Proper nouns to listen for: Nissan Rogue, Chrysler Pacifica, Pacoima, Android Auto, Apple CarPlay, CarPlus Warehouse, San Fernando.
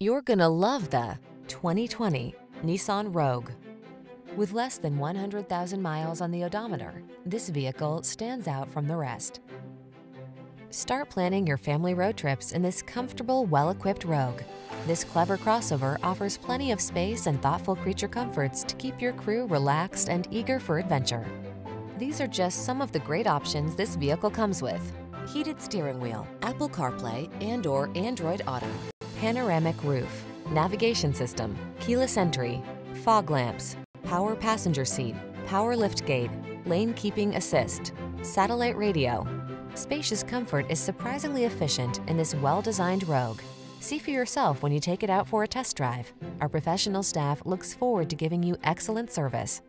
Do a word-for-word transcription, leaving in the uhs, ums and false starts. You're gonna love the twenty twenty Nissan Rogue. With less than one hundred thousand miles on the odometer, this vehicle stands out from the rest. Start planning your family road trips in this comfortable, well-equipped Rogue. This clever crossover offers plenty of space and thoughtful creature comforts to keep your crew relaxed and eager for adventure. These are just some of the great options this vehicle comes with: heated steering wheel, Apple CarPlay and/or Android Auto, panoramic roof, navigation system, keyless entry, fog lamps, power passenger seat, power lift gate, lane keeping assist, satellite radio. Spacious comfort is surprisingly efficient in this well-designed Rogue. See for yourself when you take it out for a test drive. Our professional staff looks forward to giving you excellent service.